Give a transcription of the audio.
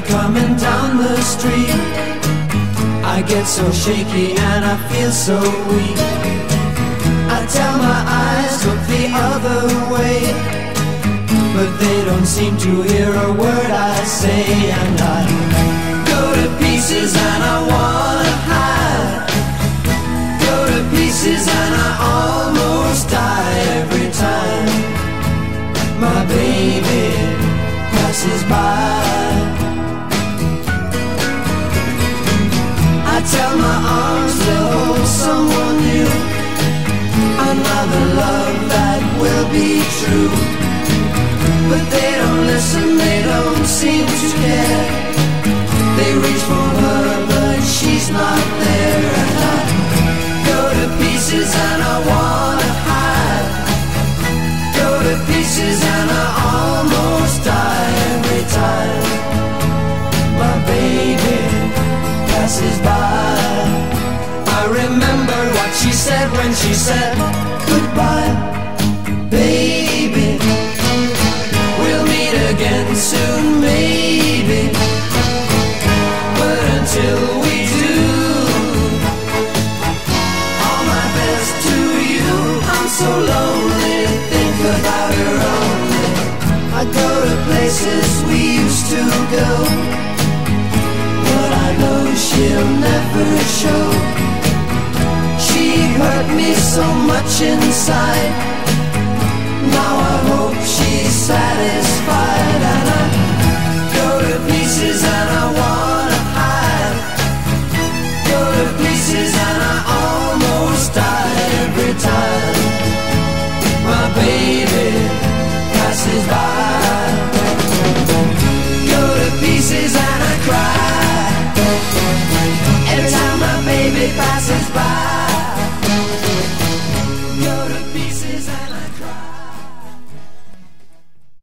her coming down the street. I get so shaky and I feel so weak. I tell my eyes look the other way, but they don't seem to hear a word I say. And I go to pieces and I wanna hide. Go to pieces and I almost die every time my baby passes by. I tell my arms they'll hold someone new, another love that will be true. But they don't listen, they don't seem to care. They reach for her but she's not there. And I go to pieces and I wanna hide. Go to pieces and I almost die every time my baby passes by. I remember what she said when she said goodbye, baby. We'll meet again soon, maybe, but until we do, all my best to you. I'm so lonely, think about her only. I go to places we used to go, but I know she'll never show. She hurt me so much inside. Now I hope she's satisfied. And I go to pieces and I wanna hide. Go to pieces and I almost die every time my baby passes by.